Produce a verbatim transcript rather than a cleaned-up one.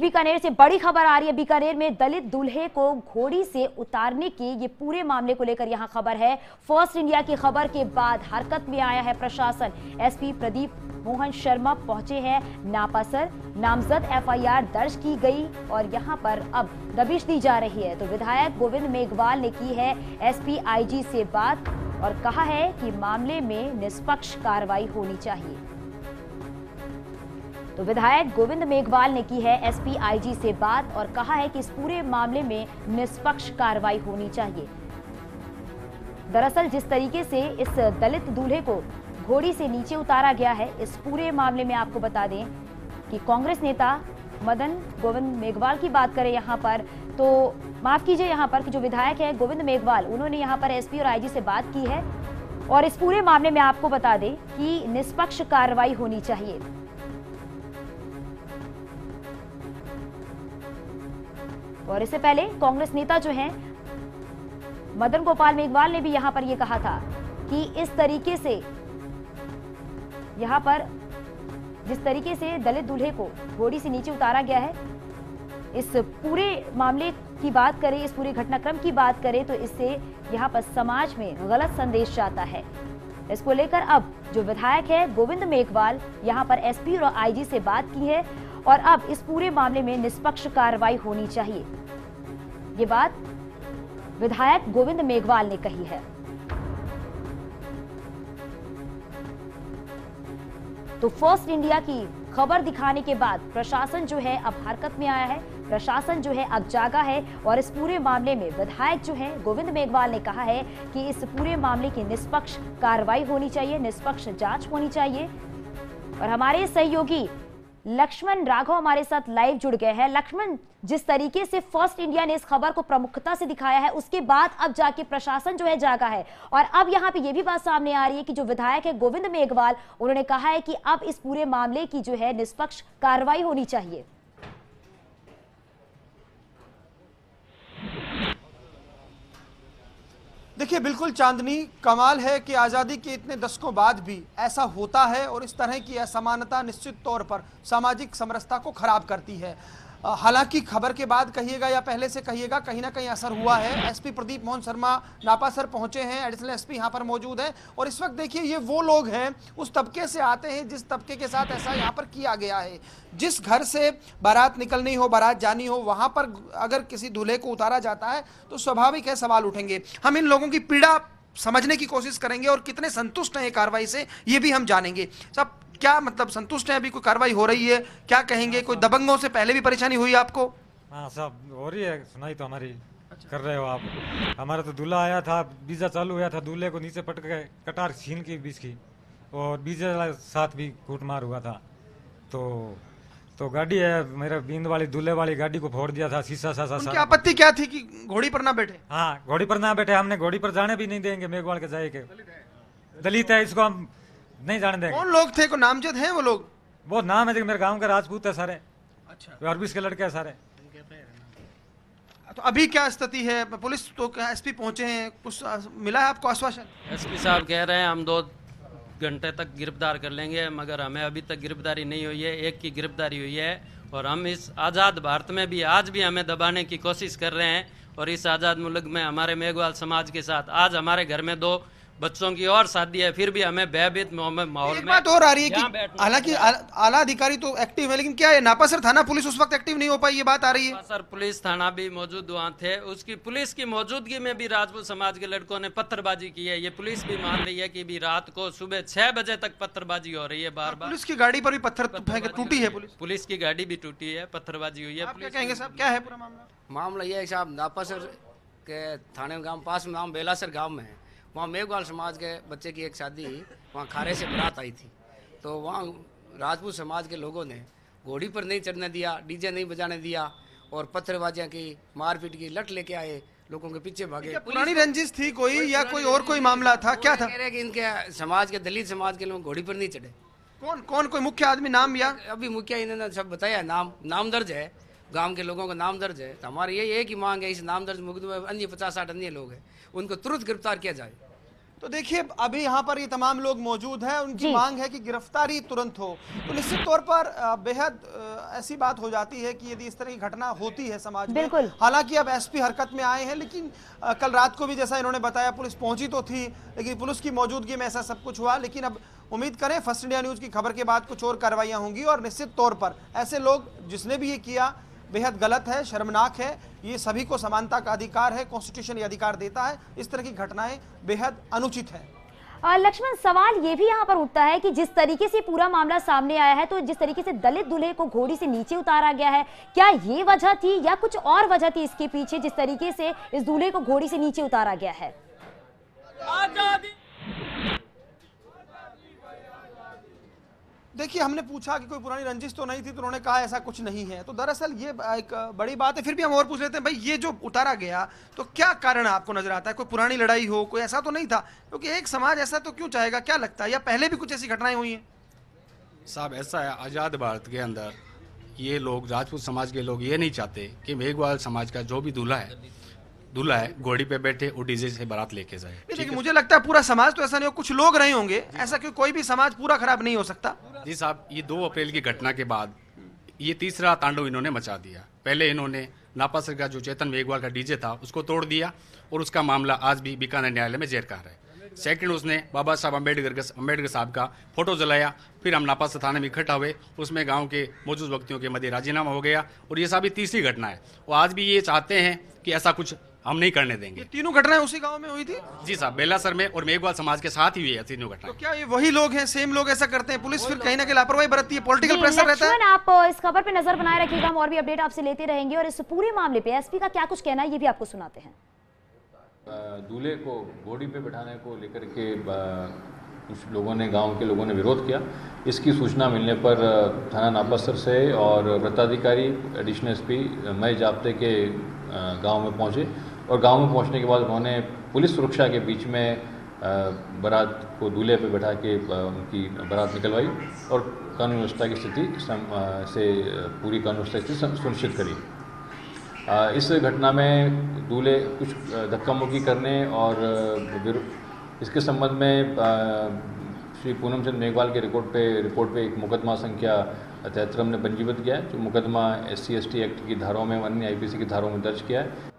बीकानेर से बड़ी खबर आ रही है। बीकानेर में दलित दूल्हे को घोड़ी से उतारने की ये पूरे मामले को लेकर यहां खबर है। फर्स्ट इंडिया की खबर के बाद हरकत में आया है प्रशासन। एसपी प्रदीप मोहन शर्मा पहुंचे हैं नापासर। नामजद एफआईआर दर्ज की गई और यहां पर अब दबिश दी जा रही है। तो विधायक गोविंद मेघवाल ने की है एसपी आईजी से बात और कहा है कि मामले में निष्पक्ष कार्रवाई होनी चाहिए। तो विधायक गोविंद मेघवाल ने की है एसपी आईजी से बात और कहा है कि इस पूरे मामले में निष्पक्ष कार्रवाई होनी चाहिए। दरअसल जिस तरीके से इस दलित दूल्हे को घोड़ी से नीचे उतारा गया है, इस पूरे मामले में आपको बता दें कि कांग्रेस नेता मदन गोविंद मेघवाल की बात करें यहाँ पर, तो माफ कीजिए यहाँ पर कि जो विधायक है गोविंद मेघवाल, उन्होंने यहाँ पर एसपी और आईजी से बात की है और इस पूरे मामले में आपको बता दें कि निष्पक्ष कार्रवाई होनी चाहिए। और इससे पहले कांग्रेस नेता जो हैं मदन गोपाल मेघवाल ने भी यहां पर यह कहा था कि इस तरीके से यहां पर जिस तरीके से दलित दूल्हे को घोड़ी से नीचे उतारा गया है, इस पूरे मामले की बात करें, इस पूरे घटनाक्रम की बात करें तो इससे यहां पर समाज में गलत संदेश जाता है। इसको लेकर अब जो विधायक है गोविंद मेघवाल यहां पर एसपी और आईजी से बात की है और अब इस पूरे मामले में निष्पक्ष कार्रवाई होनी चाहिए। ये बात विधायक गोविंद मेघवाल ने कही है। तो फर्स्ट इंडिया की खबर दिखाने के बाद प्रशासन जो है अब हरकत में आया है, प्रशासन जो है अब जागा है और इस पूरे मामले में विधायक जो है गोविंद मेघवाल ने कहा है कि इस पूरे मामले की निष्पक्ष कार्रवाई होनी चाहिए, निष्पक्ष जांच होनी चाहिए। और हमारे सहयोगी लक्ष्मण राघव हमारे साथ लाइव जुड़ गए हैं। लक्ष्मण, जिस तरीके से फर्स्ट इंडिया ने इस खबर को प्रमुखता से दिखाया है, उसके बाद अब जाके प्रशासन जो है जागा है और अब यहाँ पे ये भी बात सामने आ रही है कि जो विधायक है गोविंद मेघवाल, उन्होंने कहा है कि अब इस पूरे मामले की जो है निष्पक्ष कार्रवाई होनी चाहिए। देखिए बिल्कुल चांदनी, कमाल है कि आज़ादी के इतने दशकों बाद भी ऐसा होता है और इस तरह की असमानता निश्चित तौर पर सामाजिक समरसता को खराब करती है। हालांकि खबर के बाद कहिएगा या पहले से कहिएगा, कहीं ना कहीं असर हुआ है। एसपी प्रदीप मोहन शर्मा नापासर पहुंचे हैं, एडिशनल एसपी यहां पर मौजूद हैं और इस वक्त देखिए ये वो लोग हैं, उस तबके से आते हैं जिस तबके के साथ ऐसा यहां पर किया गया है। जिस घर से बारात निकलनी हो, बारात जानी हो, वहां पर अगर किसी दूल्हे को उतारा जाता है तो स्वाभाविक है सवाल उठेंगे। हम इन लोगों की पीड़ा समझने की कोशिश करेंगे और कितने संतुष्ट हैं ये कार्रवाई से ये भी हम जानेंगे। सब क्या मतलब संतुष्ट हैं? अभी कोई कार्रवाई हो रही है, क्या कहेंगे? कोई दबंगों से पहले भी परेशानी हुई आपको? हाँ सब हो रही है, सुनाई तो हमारी अच्छा। कर रहे हो आप। हमारा तो दूल्हा आया था, बीजा चालू हुआ था, दूल्हे को नीचे पटक गए, कटार छीन की बीज की और बीजा साथ भी कूटमार हुआ था। तो तो गाड़ी है मेरा बींद वाली दूल्हे वाली गाड़ी को फोड़ दिया था, शीशा सा। उनकी आपत्ति क्या थी कि घोड़ी पर ना बैठे? हाँ घोड़ी पर ना बैठे, हमने घोड़ी पर जाने भी नहीं देंगे। मेघवाल के जाए के दलित है, इसको हम नहीं जाने देंगे। कौन लोग थे? को नामजद हैं वो लोग? वो नाम है, मेरे गांव के राजपूत है सारे। अच्छा। अरबी के लड़के हैं सारे। तो अभी क्या स्थिति है? पुलिस तो एसपी पहुंचे हैं, कुछ मिला है आपको आश्वासन? एसपी साहब कह रहे हैं हम दो घंटे तक गिरफ्तार कर लेंगे, मगर हमें अभी तक गिरफ्तारी नहीं हुई है, एक की गिरफ्तारी हुई है। और हम इस आज़ाद भारत में भी आज भी हमें दबाने की कोशिश कर रहे हैं और इस आज़ाद मुल्क में हमारे मेघवाल समाज के साथ आज हमारे घर में दो बच्चों की और शादी है, फिर भी हमें भयभीत माहौल में। बात और आ रही है कि हालांकि आला अधिकारी तो एक्टिव है, लेकिन क्या है नापासर थाना पुलिस उस वक्त एक्टिव नहीं हो पाई, ये बात आ रही है। नापासर पुलिस थाना भी मौजूद वहाँ थे, उसकी पुलिस की मौजूदगी में भी राजपूत समाज के लड़कों ने पत्थरबाजी की है। ये पुलिस भी मान रही है कि भी रात को सुबह छह बजे तक पत्थरबाजी हो रही है, बार बार पुलिस की गाड़ी पर भी पत्थर टूटी है, पुलिस की गाड़ी भी टूटी है, पत्थरबाजी हुई है। क्या कहेंगे साहब, क्या है पूरा मामला? मामला ये है साहब, नापासर के थाने गाँव पास में, बेलासर गाँव में है, वहाँ मेघवाल समाज के बच्चे की एक शादी, वहाँ खारे से बारात आई थी। तो वहाँ राजपूत समाज के लोगों ने घोड़ी पर नहीं चढ़ने दिया, डीजे नहीं बजाने दिया और पत्थरबाजियाँ की, मारपीट की, लट लेके आए, लोगों के पीछे भागे। पुरानी रंजिश थी कोई या कोई और कोई मामला था, क्या था? कह रहे कि इनके समाज के दलित समाज के लोग घोड़ी पर नहीं चढ़े। कौन कौन कोई मुख्य आदमी नाम? या अभी मुखिया इन्होंने सब बताया, नाम नाम दर्ज है, गांव के लोगों का नाम दर्ज है। तो हमारी यही एक ही मांग है, इस नाम दर्ज मुकदमे में अन्य पचास साठ अन्य लोग हैं, उनको तुरंत गिरफ्तार किया जाए। तो देखिए अभी यहाँ पर ये तमाम लोग मौजूद हैं, उनकी मांग है कि गिरफ्तारी तुरंत हो। तो निश्चित तौर पर बेहद ऐसी बात हो जाती है कि यदि इस तरह की घटना होती है समाज में। हालांकि अब एसपी हरकत में आए हैं, लेकिन कल रात को भी जैसा इन्होंने बताया पुलिस पहुंची तो थी, लेकिन पुलिस की मौजूदगी में ऐसा सब कुछ हुआ। लेकिन अब उम्मीद करें फर्स्ट इंडिया न्यूज की खबर के बाद कुछ और कार्रवाइयाँ होंगी, और निश्चित तौर पर ऐसे लोग जिसने भी ये किया बेहद गलत है, शर्मनाक है। ये सभी को समानता का अधिकार है, कॉन्स्टिट्यूशन ये अधिकार देता है, इस तरह की घटनाएं बेहद अनुचित है। लक्ष्मण, सवाल ये भी यहाँ पर उठता है कि जिस तरीके से पूरा मामला सामने आया है, तो जिस तरीके से दलित दूल्हे को घोड़ी से नीचे उतारा गया है, क्या ये वजह थी या कुछ और वजह थी इसके पीछे, जिस तरीके से इस दूल्हे को घोड़ी से नीचे उतारा गया है? देखिए हमने पूछा कि कोई पुरानी रंजिश तो नहीं थी, तो उन्होंने कहा ऐसा कुछ नहीं है। तो दरअसल ये एक बड़ी बात है। फिर भी हम और पूछ लेते हैं, भाई ये जो उतारा गया तो क्या कारण आपको नजर आता है? कोई पुरानी लड़ाई हो, कोई ऐसा तो नहीं था? क्योंकि एक समाज ऐसा तो क्यों चाहेगा, क्या लगता है? या पहले भी कुछ ऐसी घटनाएं हुई हैं? साहब ऐसा है, आज़ाद भारत के अंदर ये लोग, राजपूत समाज के लोग ये नहीं चाहते कि मेघवाल समाज का जो भी दूल्हा है दूल्हा है घोड़ी पे बैठे और डीजे से बारात लेके जाए। लेकिन मुझे लगता है पूरा समाज तो ऐसा नहीं हो, कुछ लोग रहे होंगे ऐसा, क्यों कोई भी समाज पूरा खराब नहीं हो सकता। जी साहब, ये दो अप्रैल की घटना के बाद ये तीसरा तांडव इन्होंने मचा दिया। पहले इन्होंने नापासर का जो चेतन मेघवाल का डीजे था उसको तोड़ दिया, और उसका मामला आज भी बीकानेर न्यायालय में जेरकार है। सेकंड, उसने बाबा साहब अम्बेडकर अम्बेडकर साहब का फोटो जलाया। फिर हम नापासर थाने में इकट्ठा हुए, उसमें गांव के मौजूद व्यक्तियों के मध्य राजीनामा हो गया, और ये साहब तीसरी घटना है। और आज भी ये चाहते हैं कि ऐसा कुछ हम नहीं करने देंगे। ये तीनों घटनाएं उसी गांव में हुई थी? जी साहब, बेलासर में और मेघवाल समाज के साथ ही हुई है तीनों घटनाएं। तो क्या ये वही लोग हैं, सेम लोग ऐसा करते हैं? पुलिस फिर कहीं ना कहीं लापरवाही बरतती है, पॉलिटिकल प्रेशर रहता है। आप इस खबर पे नजर बनाए रखिएगा, हम और भी अपडेट आपसे लेते रहेंगे। और इस पूरे मामले पे एसपी का क्या कुछ कहना है ये भी आपको सुनाते हैं। दूल्हे को घोड़ी पे बैठाने को लेकर के कुछ लोगों ने, गाँव के लोगों ने विरोध किया। इसकी सूचना मिलने पर थाना नापासर से और वृत्ताधिकारी एडिशनल एस पी मई जाब्ते के गाँव में पहुँचे, और गांव में पहुंचने के बाद उन्होंने पुलिस सुरक्षा के बीच में बारात को दूल्हे पे बैठा के उनकी बारात निकलवाई, और कानून व्यवस्था की स्थिति से पूरी कानून व्यवस्था की सुनिश्चित करी। इस घटना में दूल्हे कुछ धक्कामुक्की करने और इसके संबंध में श्री पूनमचंद मेघवाल के रिपोर्ट पे रिपोर्ट पे एक मुकदमा संख्या तिहत्तर हमने पंजीबद्ध किया है, जो मुकदमा S C S T act की धाराओं में, अन्य आई पी सी की धाराओं में दर्ज किया है।